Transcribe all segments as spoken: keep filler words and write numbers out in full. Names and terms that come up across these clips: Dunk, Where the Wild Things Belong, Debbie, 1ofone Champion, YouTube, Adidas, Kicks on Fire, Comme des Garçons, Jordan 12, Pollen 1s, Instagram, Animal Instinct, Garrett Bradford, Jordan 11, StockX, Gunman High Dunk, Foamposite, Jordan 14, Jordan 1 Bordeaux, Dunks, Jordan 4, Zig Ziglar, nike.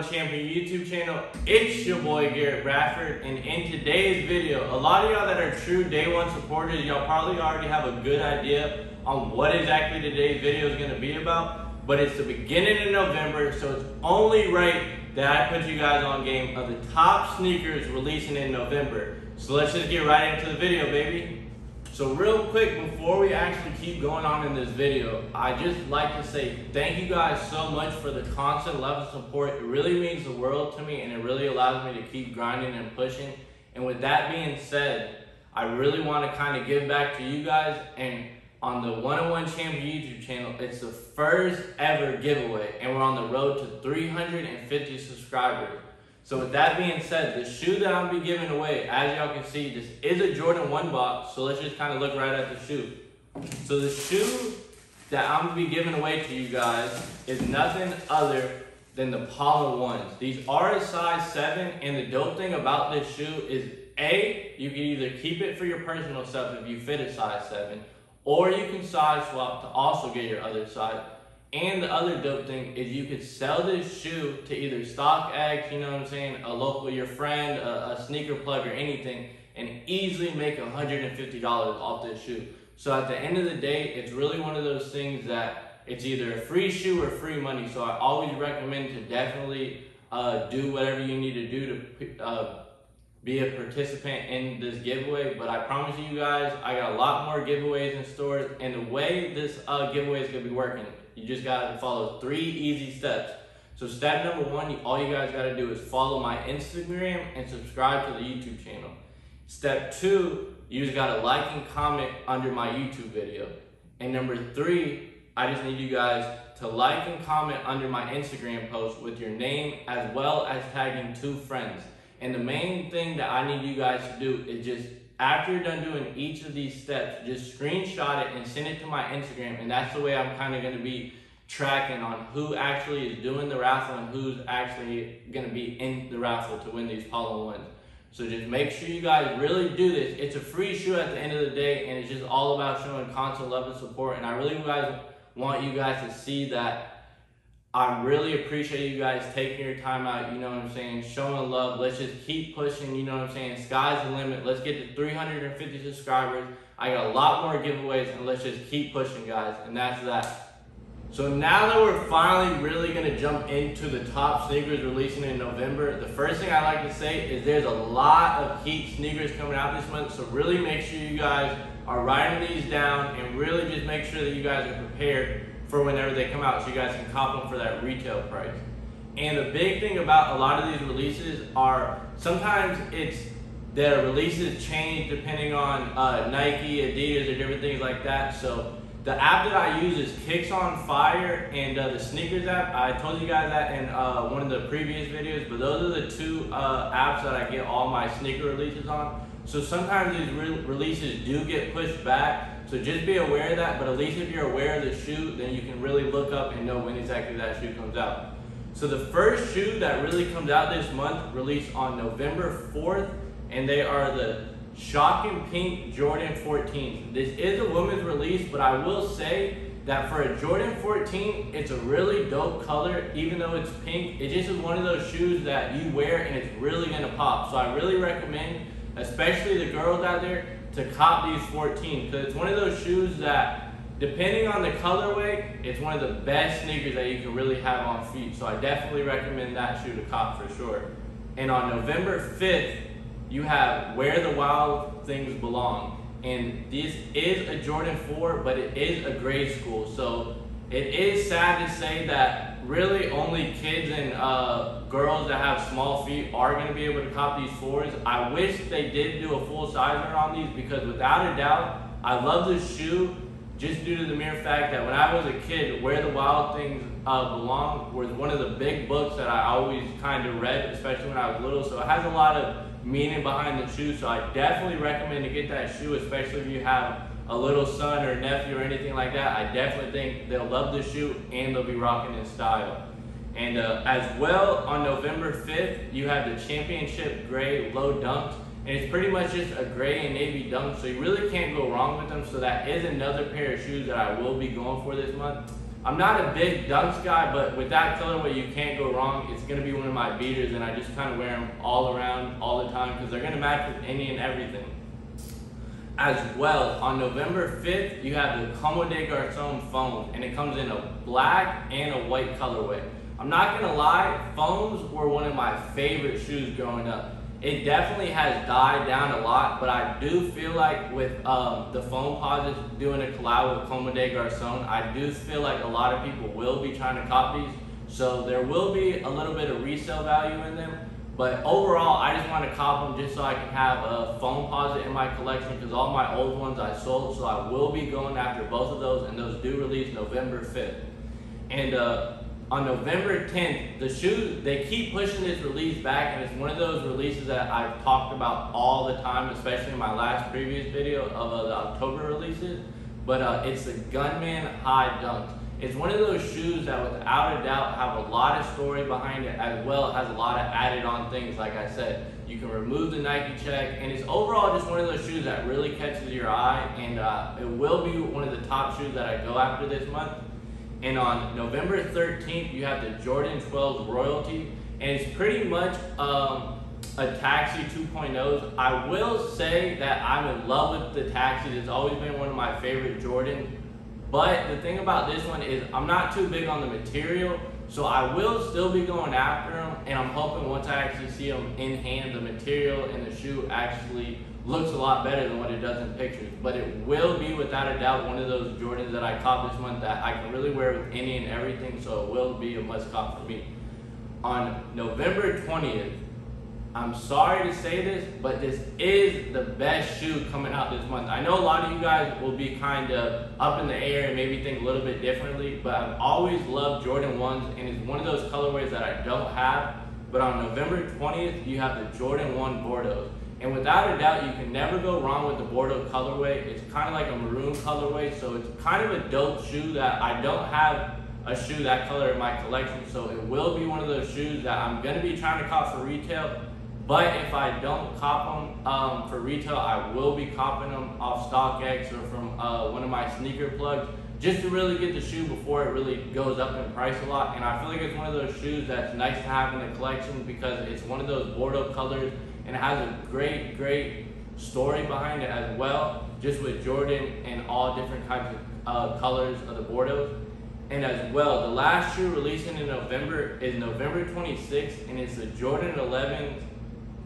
one Champion YouTube channel. It's your boy Garrett Bradford, and in today's video, a lot of y'all that are true day one supporters, y'all probably already have a good idea on what exactly today's video is going to be about, but it's the beginning of November, so it's only right that I put you guys on game of the top sneakers releasing in November. So let's just get right into the video, baby. So real quick, before we actually keep going on in this video, I just like to say thank you guys so much for the constant love and support. It really means the world to me, and it really allows me to keep grinding and pushing. And with that being said, I really want to kind of give back to you guys. And on the one oh one Champion YouTube channel, it's the first ever giveaway, and we're on the road to three hundred fifty subscribers. So with that being said, the shoe that I'm be giving away, as y'all can see, this is a Jordan one box. So let's just kind of look right at the shoe. So the shoe that I'm gonna be giving away to you guys is nothing other than the Pollen ones. These are a size seven, and the dope thing about this shoe is A, you can either keep it for your personal stuff if you fit a size seven, or you can size swap to also get your other size. And the other dope thing is you could sell this shoe to either StockX, you know what I'm saying, a local, your friend, a, a sneaker plug or anything, and easily make one hundred fifty dollars off this shoe. So at the end of the day, it's really one of those things that it's either a free shoe or free money. So I always recommend to definitely uh, do whatever you need to do to uh, be a participant in this giveaway. But I promise you guys, I got a lot more giveaways in stores, and the way this uh, giveaway is gonna be working, you just gotta follow three easy steps. So step number one, you, all you guys gotta do is follow my Instagram and subscribe to the YouTube channel. Step two, you just gotta like and comment under my YouTube video. And number three, I just need you guys to like and comment under my Instagram post with your name, as well as tagging two friends. And the main thing that I need you guys to do is just, after you're done doing each of these steps, just screenshot it and send it to my Instagram, and that's the way I'm kind of going to be tracking on who actually is doing the raffle and who's actually going to be in the raffle to win these Pollen ones. So just make sure you guys really do this. It's a free shoe at the end of the day, and it's just all about showing constant love and support, and I really guys want you guys to see that I really appreciate you guys taking your time out, you know what I'm saying, showing love. Let's just keep pushing, you know what I'm saying, sky's the limit. Let's get to three hundred fifty subscribers. I got a lot more giveaways, and let's just keep pushing, guys, and that's that. So now that we're finally really gonna jump into the top sneakers releasing in November, the first thing I like to say is there's a lot of heat sneakers coming out this month, so really make sure you guys are writing these down and really just make sure that you guys are prepared for whenever they come out, so you guys can cop them for that retail price. And the big thing about a lot of these releases are sometimes it's their releases change depending on uh, Nike, Adidas, or different things like that. So the app that I use is Kicks on Fire and uh, the Sneakers app. I told you guys that in uh, one of the previous videos, but those are the two uh, apps that I get all my sneaker releases on. So sometimes these re releases do get pushed back. So just be aware of that, but at least if you're aware of the shoe, then you can really look up and know when exactly that shoe comes out. So the first shoe that really comes out this month released on November fourth, and they are the Shocking Pink Jordan fourteens. This is a women's release, but I will say that for a Jordan fourteen, it's a really dope color. Even though it's pink, it just is one of those shoes that you wear and it's really gonna pop. So I really recommend, especially the girls out there, to cop these fourteen, because it's one of those shoes that, depending on the colorway, it's one of the best sneakers that you can really have on feet. So I definitely recommend that shoe to cop for sure. And on November fifth, you have Where the Wild Things Belong. And this is a Jordan four, but it is a grade school. So it is sad to say that really only kids and uh, girls that have small feet are going to be able to cop these fours. I wish they did do a full sizer on these, because without a doubt, I love this shoe just due to the mere fact that when I was a kid, Where the Wild Things uh, Belong was one of the big books that I always kind of read, especially when I was little. So it has a lot of meaning behind the shoe. So I definitely recommend to get that shoe, especially if you have a little son or nephew or anything like that. I definitely think they'll love the shoe and they'll be rocking in style. And uh, as well, on November fifth, you have the Championship Gray Low Dunks, and it's pretty much just a gray and navy dunk, so you really can't go wrong with them. So that is another pair of shoes that I will be going for this month. I'm not a big Dunks guy, but with that colorway, you can't go wrong. It's gonna be one of my beaters, and I just kind of wear them all around all the time because they're gonna match with any and everything. As well, on November fifth, you have the Comme des Garçons foam, and it comes in a black and a white colorway. I'm not gonna lie, foams were one of my favorite shoes growing up. It definitely has died down a lot, but I do feel like with um, the Foamposite doing a collab with Comme des Garçons, I do feel like a lot of people will be trying to copy these, so there will be a little bit of resale value in them. But overall, I just want to cop them just so I can have a Foamposite in my collection because all my old ones I sold, so I will be going after both of those, and those do release November fifth. And uh, on November tenth, the shoe, they keep pushing this release back, and it's one of those releases that I've talked about all the time, especially in my last previous video of uh, the October releases, but uh, it's the Gunman High Dunk. It's one of those shoes that without a doubt have a lot of story behind it, as well as a lot of added on things. Like I said, you can remove the Nike check, and it's overall just one of those shoes that really catches your eye, and uh, it will be one of the top shoes that I go after this month. And on November thirteenth, you have the Jordan twelve Royalty, and it's pretty much um, a Taxi two point oh. I will say that I'm in love with the Taxi. It's always been one of my favorite Jordan. But the thing about this one is I'm not too big on the material, so I will still be going after them, and I'm hoping once I actually see them in hand, the material and the shoe actually looks a lot better than what it does in pictures. But it will be without a doubt one of those Jordans that I cop this month that I can really wear with any and everything, so it will be a must cop for me. On November twentieth, I'm sorry to say this, but this is the best shoe coming out this month. I know a lot of you guys will be kind of up in the air and maybe think a little bit differently, but I've always loved Jordan ones, and it's one of those colorways that I don't have. But on November twentieth, you have the Jordan one Bordeaux. And without a doubt, you can never go wrong with the Bordeaux colorway. It's kind of like a maroon colorway, so it's kind of a dope shoe that I don't have a shoe that color in my collection, so it will be one of those shoes that I'm gonna be trying to cop for retail. But if I don't cop them um, for retail, I will be copping them off StockX or from uh, one of my sneaker plugs just to really get the shoe before it really goes up in price a lot. And I feel like it's one of those shoes that's nice to have in the collection because it's one of those Bordeaux colors, and it has a great, great story behind it as well, just with Jordan and all different types of uh, colors of the Bordeaux. And as well, the last shoe releasing in November is November twenty-sixth, and it's the Jordan eleven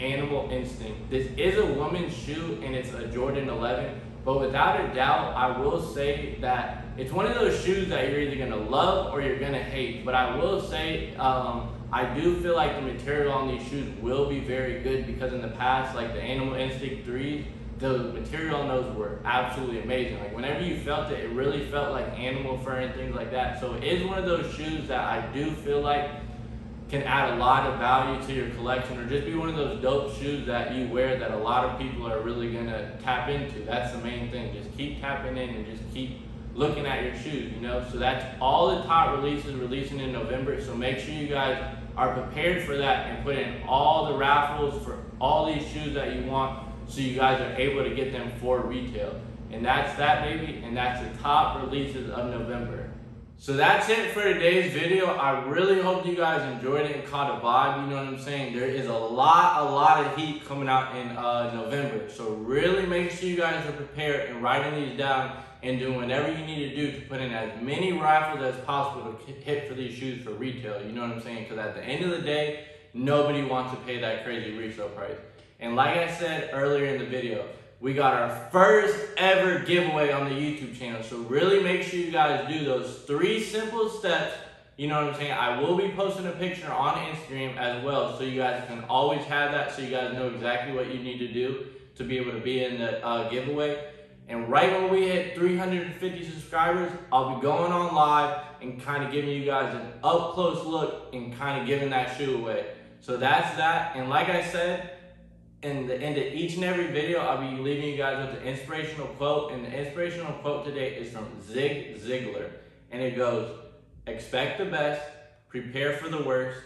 Animal Instinct. This is a woman's shoe, and it's a Jordan eleven, but without a doubt, I will say that it's one of those shoes that you're either gonna love or you're gonna hate. But I will say, um, I do feel like the material on these shoes will be very good because in the past, like the Animal Instinct threes, the material on those were absolutely amazing. Like whenever you felt it, it really felt like animal fur and things like that. So it is one of those shoes that I do feel like can add a lot of value to your collection, or just be one of those dope shoes that you wear that a lot of people are really gonna tap into. That's the main thing. Just keep tapping in and just keep looking at your shoes, you know? So that's all the top releases releasing in November. So make sure you guys are prepared for that and put in all the raffles for all these shoes that you want so you guys are able to get them for retail. And that's that, baby, and that's the top releases of November. So that's it for today's video. I really hope you guys enjoyed it and caught a vibe, you know what I'm saying? There is a lot, a lot of heat coming out in uh, November. So really make sure you guys are prepared and writing these down and doing whatever you need to do to put in as many raffles as possible to hit for these shoes for retail, you know what I'm saying? Because at the end of the day, nobody wants to pay that crazy resale price. And like I said earlier in the video, we got our first ever giveaway on the YouTube channel. So really make sure you guys do those three simple steps. You know what I'm saying? I will be posting a picture on Instagram as well, so you guys can always have that, so you guys know exactly what you need to do to be able to be in the uh, giveaway. And right when we hit three hundred fifty subscribers, I'll be going on live and kind of giving you guys an up close look and kind of giving that shoe away. So that's that. And like I said, in the end of each and every video, I'll be leaving you guys with an inspirational quote, and the inspirational quote today is from Zig Ziglar, and it goes, "Expect the best, prepare for the worst,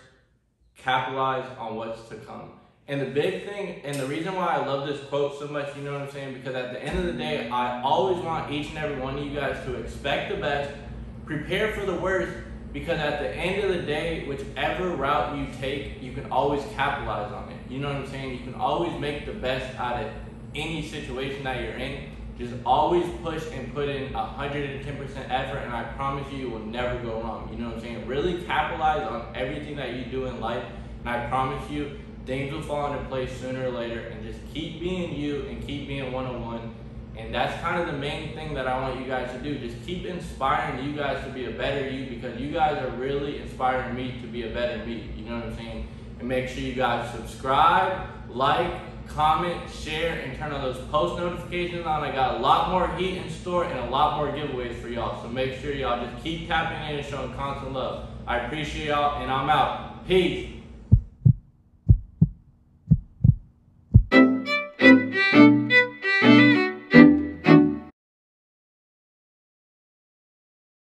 capitalize on what's to come." And the big thing, and the reason why I love this quote so much, you know what I'm saying, because at the end of the day, I always want each and every one of you guys to expect the best, prepare for the worst, because at the end of the day, whichever route you take, you can always capitalize on it. You know what I'm saying? You can always make the best out of any situation that you're in. Just always push and put in one hundred ten percent effort, and I promise you, you will never go wrong. You know what I'm saying? Really capitalize on everything that you do in life, and I promise you, things will fall into place sooner or later. And just keep being you and keep being one-on-one. And that's kind of the main thing that I want you guys to do. Just keep inspiring you guys to be a better you, because you guys are really inspiring me to be a better me. You know what I'm saying? And make sure you guys subscribe, like, comment, share, and turn on those post notifications on. I got a lot more heat in store and a lot more giveaways for y'all. So make sure y'all just keep tapping in and showing constant love. I appreciate y'all, and I'm out. Peace.